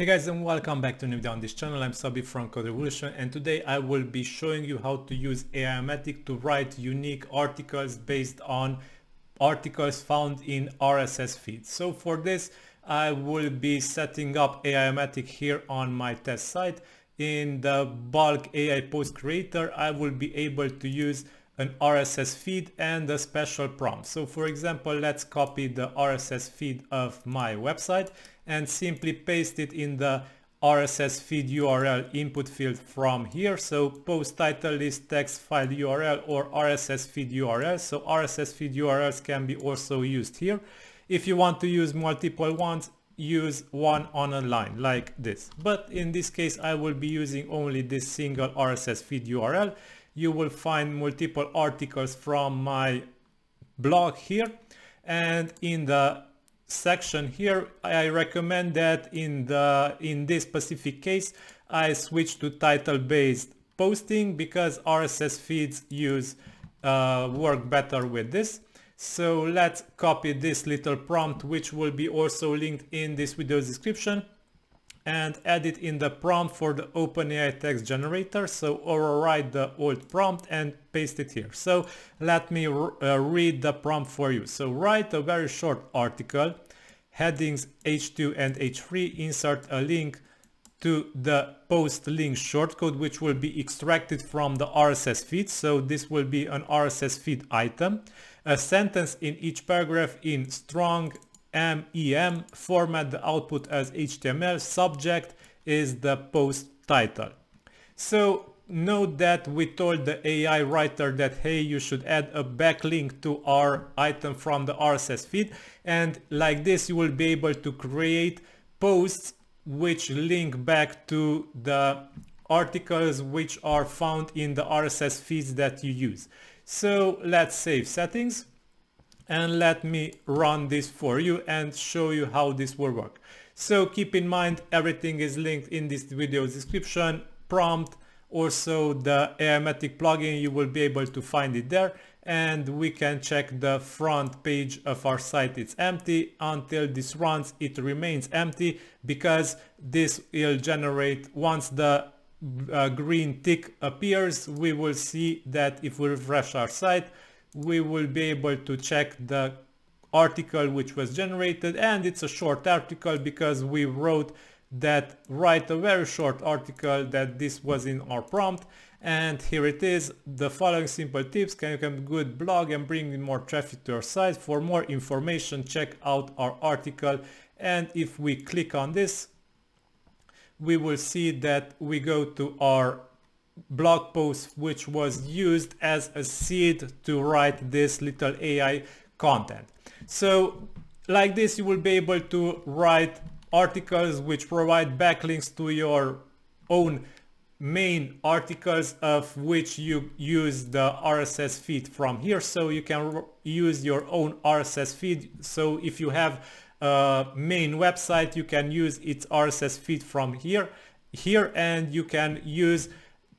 Hey guys, and welcome back to new video on this channel. I'm Sabi from Code Revolution, and today I will be showing you how to use AI-matic to write unique articles based on articles found in RSS feeds. So for this, I will be setting up AI-matic here on my test site. In the bulk AI post creator, I will be able to use an RSS feed and a special prompt. So for example, let's copy the RSS feed of my website and simply paste it in the RSS feed URL input field from here. So post title, list text, file URL, or RSS feed URL. So RSS feed URLs can be also used here. If you want to use multiple ones, use one on a line like this. But in this case, I will be using only this single RSS feed URL. You will find multiple articles from my blog here, and in the section here I recommend that in this specific case I switch to title based posting, because RSS feeds work better with this. So let's copy this little prompt, which will be also linked in this video's description, and add it in the prompt for the OpenAI text generator. So overwrite the old prompt and paste it here. So let me read the prompt for you. So write a very short article, headings H2 and H3, insert a link to the post link shortcode, which will be extracted from the RSS feed. So this will be an RSS feed item, a sentence in each paragraph in strong MEM, format the output as HTML, subject is the post title. So note that we told the AI writer that, hey, you should add a backlink to our item from the RSS feed, and like this you will be able to create posts which link back to the articles which are found in the RSS feeds that you use. So let's save settings. And let me run this for you and show you how this will work. So keep in mind, everything is linked in this video's description, prompt, also the AI-matic plugin, you will be able to find it there. And we can check the front page of our site, it's empty. Until this runs, it remains empty, because this will generate, once the green tick appears, we will see that if we refresh our site, we will be able to check the article which was generated, and it's a short article because we wrote that write a very short article, that this was in our prompt, and here it is. The following simple tips can become a good blog and bring in more traffic to your site. For more information, check out our article. And if we click on this, we will see that we go to our blog post, which was used as a seed to write this little AI content. So like this, you will be able to write articles which provide backlinks to your own main articles of which you use the RSS feed from here. So you can use your own RSS feed. So if you have a main website, you can use its RSS feed from here, and you can use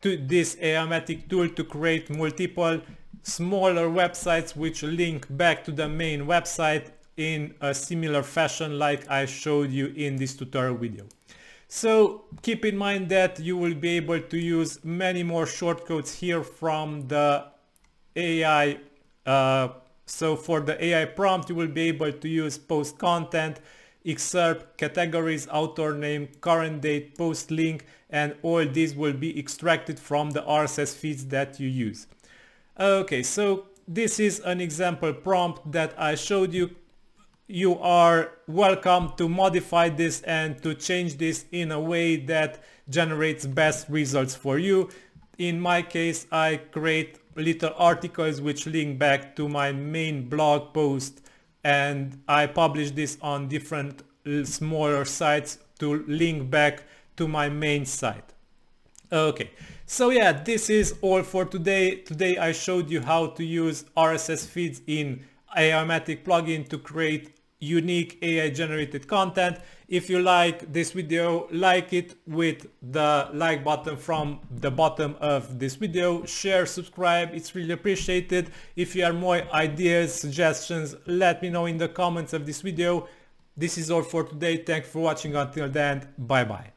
to this AI-matic tool to create multiple smaller websites which link back to the main website in a similar fashion like I showed you in this tutorial video. So keep in mind that you will be able to use many more shortcodes here from the AI. So for the AI prompt, you will be able to use post content, excerpt, categories, author name, current date, post link, and all these will be extracted from the RSS feeds that you use. Okay, so this is an example prompt that I showed you. You are welcome to modify this and to change this in a way that generates best results for you. In my case, I create little articles which link back to my main blog post, and I publish this on different smaller sites to link back to my main site. Okay, so yeah, this is all for today. Today I showed you how to use RSS feeds in AI-matic plugin to create unique AI generated content. If you like this video, like it with the like button from the bottom of this video, share, subscribe, it's really appreciated. If you have more ideas, suggestions, let me know in the comments of this video. This is all for today. Thanks for watching. Until then, bye bye.